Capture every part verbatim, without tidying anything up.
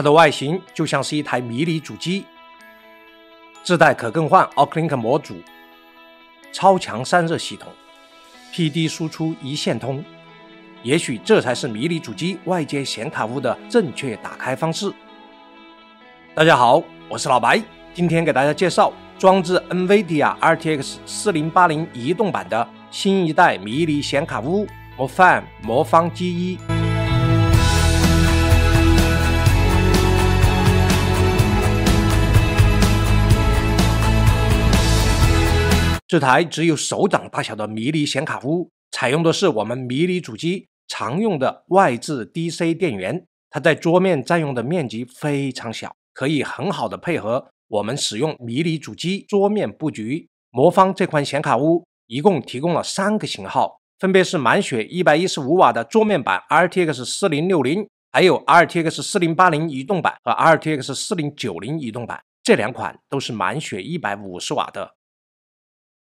它的外形就像是一台迷你主机。自带可更换 OCuLink 模组，超强散热系统 ，P D 输出一线通。也许这才是迷你主机外接显卡坞的正确打开方式。大家好，我是老白，今天给大家介绍装置 NVIDIA R T X 四零八零移动版的新一代迷你显卡坞魔范魔方 G 一。 这台只有手掌大小的迷你显卡坞，采用的是我们迷你主机常用的外置 D C 电源，它在桌面占用的面积非常小，可以很好的配合我们使用迷你主机桌面布局。魔方这款显卡坞一共提供了三个型号，分别是满血一百一十五瓦的桌面版 R T X 四零六零，还有 R T X 四零八零移动版和 R T X 四零九零移动版，这两款都是满血一百五十瓦的。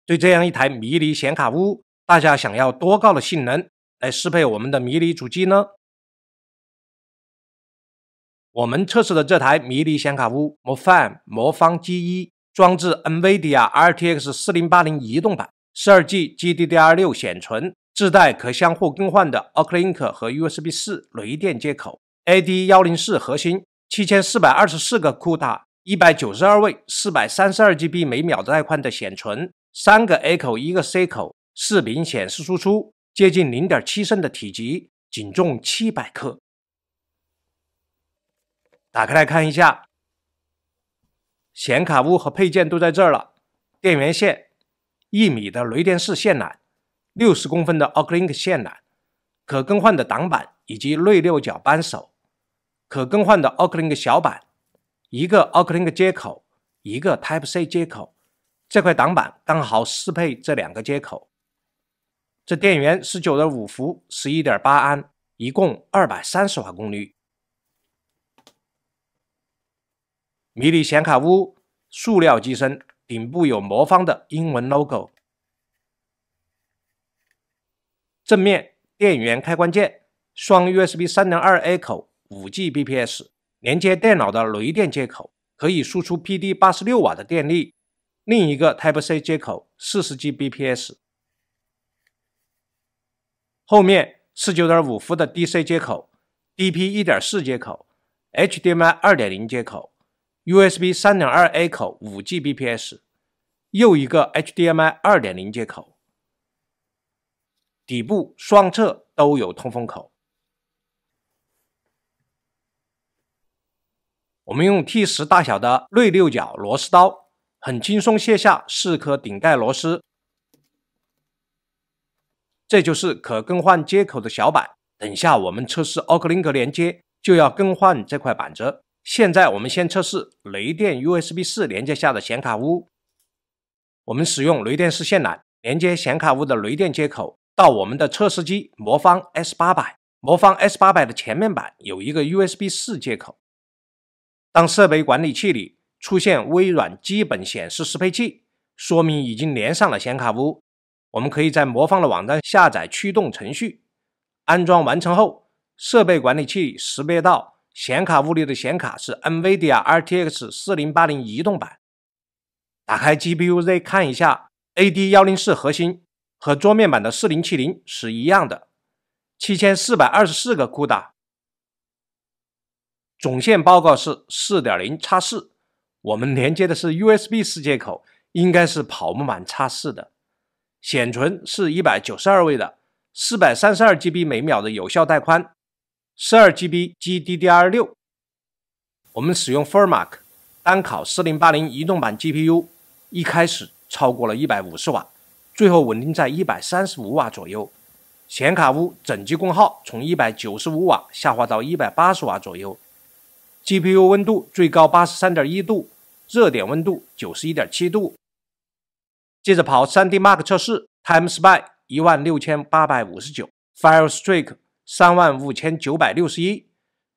对这样一台迷你显卡坞，大家想要多高的性能来适配我们的迷你主机呢？我们测试的这台迷你显卡坞魔范魔方 G 一 装置 NVIDIA R T X 四零八零移动版 ，十二 G G D D R 六 显存，自带可相互更换的 OCuLink 和 U S B 四雷电接口 ，A D 一零四核心， 七千四百二十四个 CUDA， 一百九十二位 ，四百三十二 G B 每秒带宽的显存。 三个 A 口，一个 C 口，视频显示输出接近 零点七升的体积，仅重七百克。打开来看一下，显卡坞和配件都在这儿了。电源线，一米的雷电式线缆， 六十公分的 OCuLink 线缆，可更换的挡板以及锐六角扳手，可更换的 OCuLink 小板，一个 OCuLink 接口，一个 Type C 接口。 这块挡板刚好适配这两个接口。这电源 十九点五伏， 十一点八安，一共二百三十瓦功率。迷你显卡坞塑料机身，顶部有魔方的英文 logo。正面电源开关键，双 U S B 三点二 A 口， 五 G B P S 连接电脑的雷电接口，可以输出 P D 八十六瓦的电力。 另一个 Type C 接口 ，四十 G B P S， 后面 十九点五伏的 D C 接口 ，D P 一点四 接口 ，H D M I 二点零 接口 ，U S B 三点二 A 口 ，五 G B P S， 又一个 H D M I 二点零 接口，底部双侧都有通风口。我们用 T 十大小的锐六角螺丝刀。 很轻松卸下四颗顶盖螺丝，这就是可更换接口的小板。等下我们测试 OCuLink 连接，就要更换这块板子。现在我们先测试雷电 U S B 四连接下的显卡坞。我们使用雷电式线缆连接显卡坞的雷电接口到我们的测试机魔方 S 八百。魔方 S 八百 的前面板有一个 U S B 四接口。当设备管理器里 出现微软基本显示适配器，说明已经连上了显卡坞。我们可以在魔方的网站下载驱动程序，安装完成后，设备管理器识别到显卡坞里的显卡是 NVIDIA R T X 四零八零移动版。打开 G P U Z 看一下 ，A D 一零四核心和桌面版的四零七零是一样的， 七千四百二十四个 CUDA， 总线报告是 四点零 X 四。 我们连接的是 U S B 四接口，应该是跑不满 X 四 的。显存是一百九十二位的 ，四百三十二 G B 每秒的有效带宽 ，十二 G B G D D R 六。我们使用 Furmark 单烤四零八零移动版 G P U， 一开始超过了一百五十瓦，最后稳定在一百三十五瓦左右。显卡坞整机功耗从一百九十五瓦下滑到一百八十瓦左右。 G P U 温度最高 八十三点一度，热点温度 九十一点七度。接着跑 三 D Mark 测试 ，Time Spy 一万六千八百五十九 ，Fire Strike 三万五千九百六十一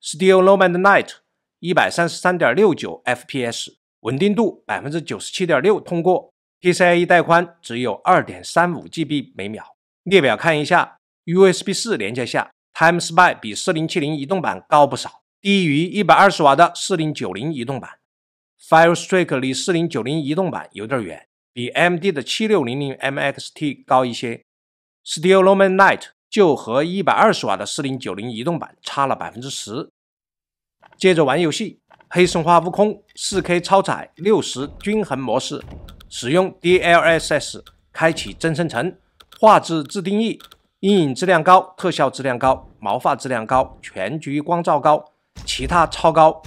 ，Steel Nomad Light 一百三十三点六九 F P S， 稳定度 百分之九十七点六 通过。P C I E 带宽只有 二点三五 G B 每秒。列表看一下 ，U S B 四连接下 ，Time Spy 比四零七零移动版高不少。低于一百二十瓦的四零九零移动版。Fire Strike 离四零九零移动版有点远，比 A M D 的 七六零零 M X T 高一些。Steel Nomad Light 就和一百二十瓦的四零九零移动版差了 百分之十。 接着玩游戏，《黑神话：悟空》四K 超彩六十均衡模式，使用 D L S S 开启真生成，画质自定义，阴影质量高，特效质量高，毛发质量高，全局光照高，其他超高。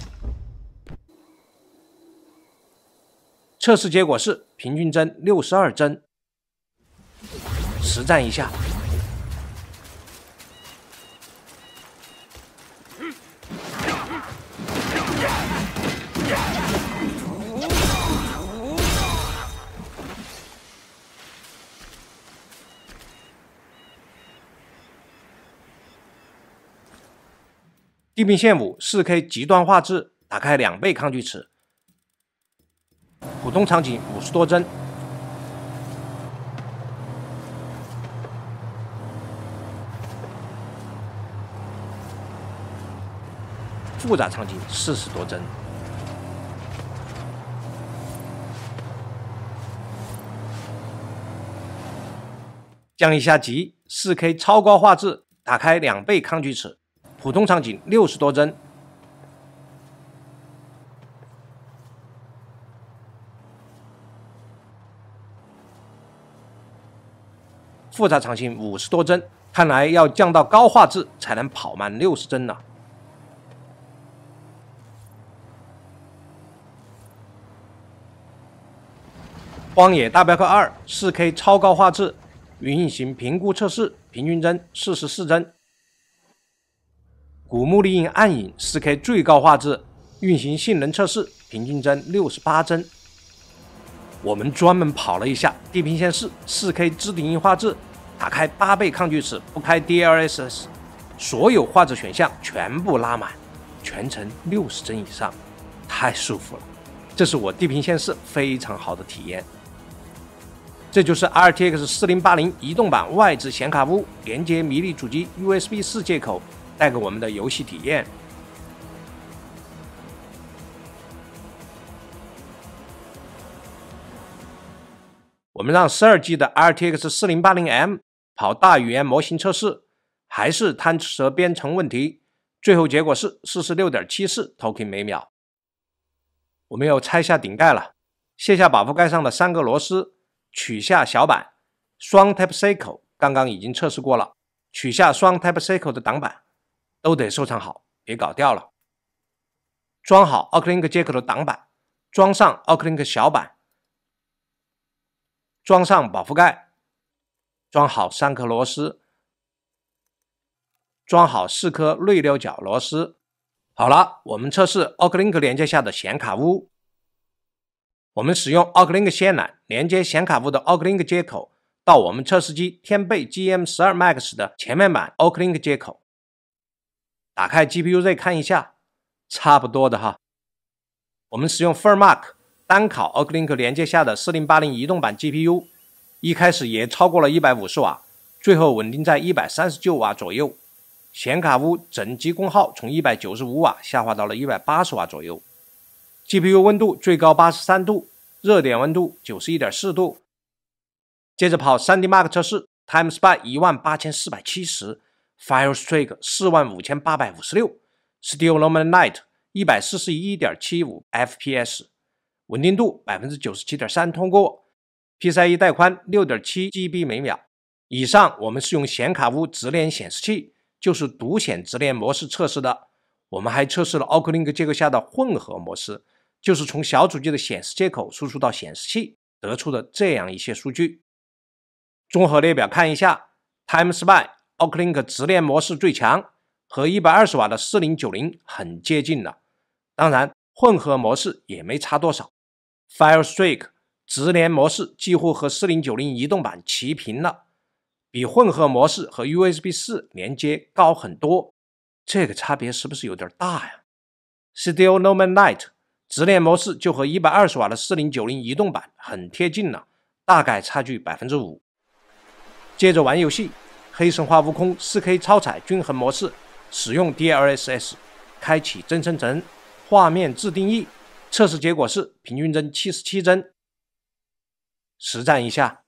测试结果是平均帧六十二帧。实战一下。 《地平线五》四K 极端画质，打开两倍抗锯齿，普通场景五十多帧，复杂场景四十多帧。降一下级， 四K 超高画质，打开两倍抗锯齿。 普通场景六十多帧，复杂场景五十多帧，看来要降到高画质才能跑满六十帧呢。《荒野大镖客二》四K 超高画质，云运行评估测试，平均帧四十四帧。 古墓丽影暗影 四K 最高画质，运行性能测试，平均帧六十八帧。我们专门跑了一下《地平线四》四K 自定义画质，打开八倍抗锯齿，不开 D L S S， 所有画质选项全部拉满，全程六十帧以上，太舒服了。这是我《地平线四》非常好的体验。这就是 R T X 四零八零移动版外置显卡坞，连接迷你主机 U S B 四接口。 带给我们的游戏体验。我们让 十二 G 的 R T X 四零八零 M 跑大语言模型测试，还是贪吃蛇编程问题。最后结果是 四十六点七四 token 每秒。我们要拆下顶盖了，卸下保护盖上的三个螺丝，取下小板，双 Type C 口刚刚已经测试过了，取下双 Type C 口的挡板。 都得收藏好，别搞掉了。装好 OCuLink 接口的挡板，装上 OCuLink 小板，装上保护盖，装好三颗螺丝，装好四颗内六角螺丝。好了，我们测试 OCuLink 连接下的显卡坞。我们使用 OCuLink 线缆连接显卡坞的 OCuLink 接口到我们测试机天贝 G M 十二 Max 的前面板 OCuLink 接口。 打开 G P U Z 看一下，差不多的哈。我们使用 Furmark 单烤 OCuLink 连接下的四零八零移动版 G P U， 一开始也超过了一百五十瓦，最后稳定在一百三十九瓦左右。显卡坞整机功耗从一百九十五瓦下滑到了一百八十瓦左右。G P U 温度最高八十三度，热点温度 九十一点四 度。接着跑 三D Mark 测试 ，Time Spy 一万八千四百七十。 Fire Strike 四万五千八百五十六 ，Steel Nomad Light 一百四十一点七五 F P S， 稳定度 百分之九十七点三 通过 ，P C I E 带宽 六点七 G B 每秒。以上我们是用显卡坞直连显示器，就是独显直连模式测试的。我们还测试了 OCuLink 接口下的混合模式，就是从小主机的显示接口输出到显示器得出的这样一些数据。综合列表看一下 ，Time Spy。 OCuLink 直连模式最强，和一百二十瓦的四零九零很接近了。当然，混合模式也没差多少。Fire Strike 直连模式几乎和四零九零移动版齐平了，比混合模式和 U S B 四连接高很多。这个差别是不是有点大呀 ？Steel Nomad Light 直连模式就和一百二十瓦的四零九零移动版很贴近了，大概差距 百分之五。接着玩游戏。 黑神话：悟空 四K 超彩均衡模式，使用 D L S S，开启真生成，画面自定义，测试结果是平均帧七十七帧。实战一下。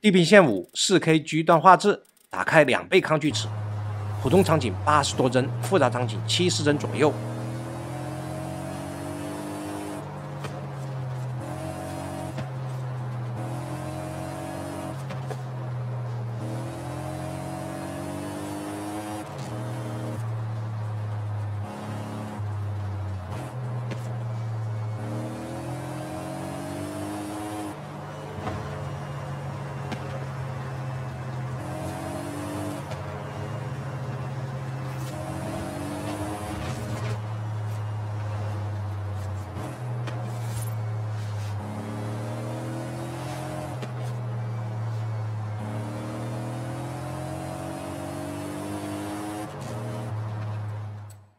地平线五 四 K 极端画质，打开两倍抗锯齿，普通场景八十多帧，复杂场景七十帧左右。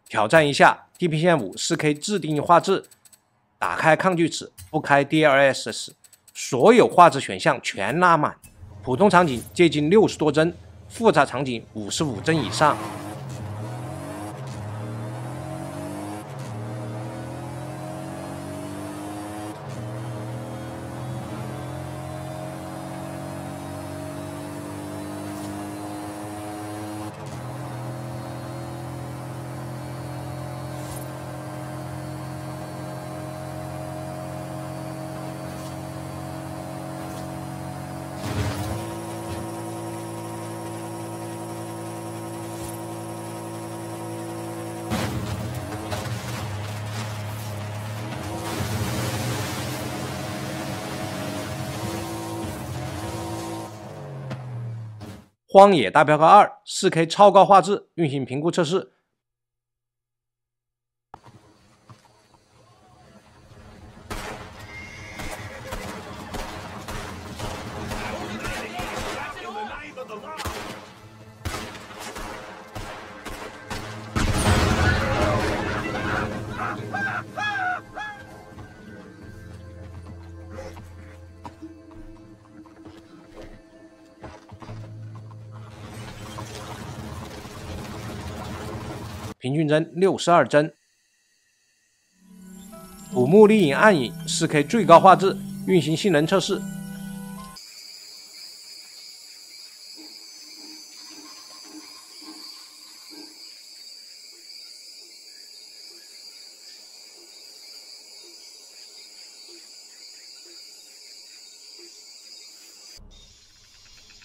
挑战一下《地平线五》四 K 自定义画质，打开抗锯齿，不开 D L S S， 所有画质选项全拉满，普通场景接近六十多帧，复杂场景五十五帧以上。 《荒野大镖客二》四 K 超高画质运行评估测试，平均帧六十二帧，古墓丽影暗影 四 K 最高画质运行性能测试。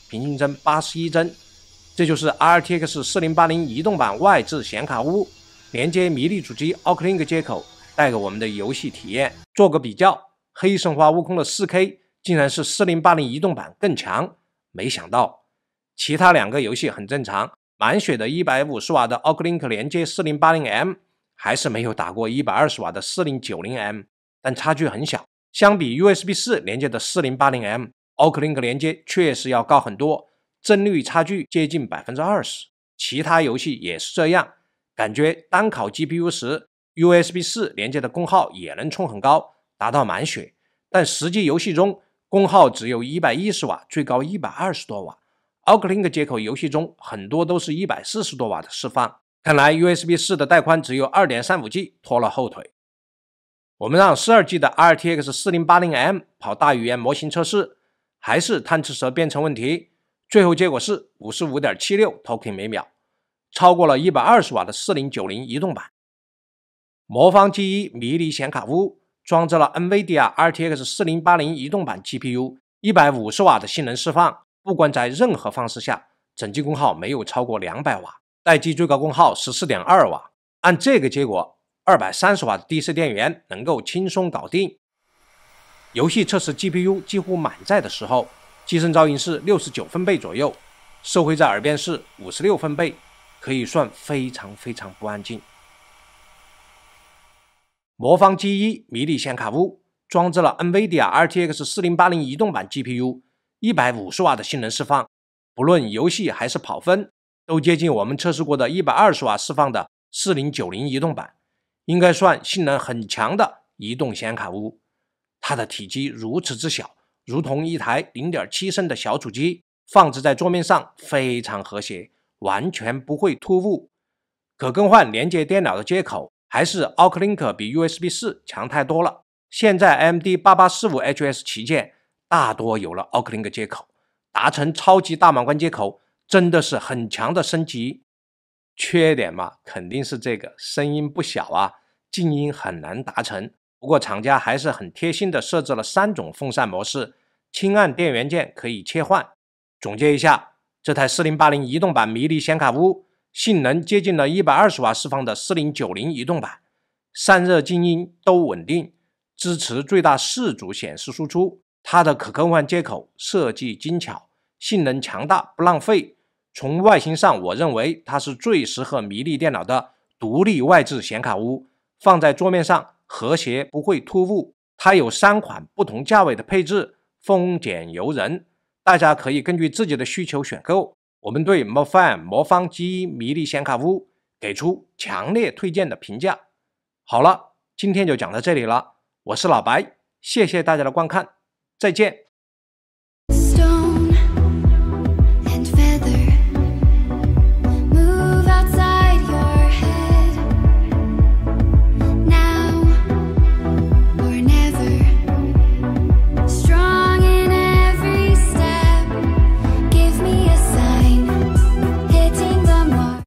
平均帧八十一帧，这就是 R T X 四零八零移动版外置显卡坞，连接迷你主机 OCuLink 接口，带给我们的游戏体验。做个比较，黑神话悟空的 四K 竟然是四零八零移动版更强，没想到。其他两个游戏很正常，满血的一百五十瓦的 OCuLink 连接 四零八零M， 还是没有打过一百二十瓦的 四零九零M， 但差距很小。相比 U S B 四 连接的 四零八零M， OCuLink 连接确实要高很多，帧率差距接近 百分之二十。其他游戏也是这样，感觉单考 G P U 时 ，U S B 四 连接的功耗也能冲很高，达到满血，但实际游戏中功耗只有一百一十瓦，最高一百二十多瓦。OCuLink 接口游戏中很多都是一百四十多瓦的释放，看来 U S B 四 的带宽只有 二点三五G， 拖了后腿。我们让 十二G 的 R T X 四零八零M 跑大语言模型测试，还是贪吃蛇编程问题，最后结果是 五十五点七六 token 每秒，超过了一百二十瓦的四零九零移动版。魔方 G 一 迷你显卡屋装置了 NVIDIA R T X 四零八零移动版 G P U，一百五十瓦的性能释放，不管在任何方式下，整机功耗没有超过两百瓦，待机最高功耗 十四点二瓦。按这个结果， 二百三十瓦的 D C 电源能够轻松搞定。游戏测试 G P U 几乎满载的时候，机身噪音是六十九分贝左右，收回在耳边是五十六分贝，可以算非常非常不安静。魔方 G 一 迷你显卡屋装置了 NVIDIA R T X 四零八零移动版 G P U，一百五十瓦的性能释放，不论游戏还是跑分，都接近我们测试过的一百二十瓦释放的四零九零移动版，应该算性能很强的移动显卡屋。它的体积如此之小，如同一台 零点七升的小主机，放置在桌面上非常和谐，完全不会突兀。可更换连接电脑的接口，还是 OCuLink 比 U S B 四 强太多了。现在 A M D 八八四五H S 旗舰大多有了 OCuLink 接口，达成超级大满贯接口真的是很强的升级。缺点嘛，肯定是这个声音不小啊，静音很难达成。不过厂家还是很贴心的设置了三种风扇模式，轻按电源键可以切换。总结一下，这台四零八零移动版迷你显卡屋性能接近了一百二十瓦释放的四零九零移动版，散热静音都稳定，支持最大四组显示输出。它的可更换接口设计精巧，性能强大不浪费。从外形上，我认为它是最适合迷你电脑的独立外置显卡屋，放在桌面上和谐不会突兀。它有三款不同价位的配置，丰俭由人，大家可以根据自己的需求选购。我们对 MoFan 魔方 G 一 迷你显卡屋给出强烈推荐的评价。好了，今天就讲到这里了，我是老白，谢谢大家的观看。再见。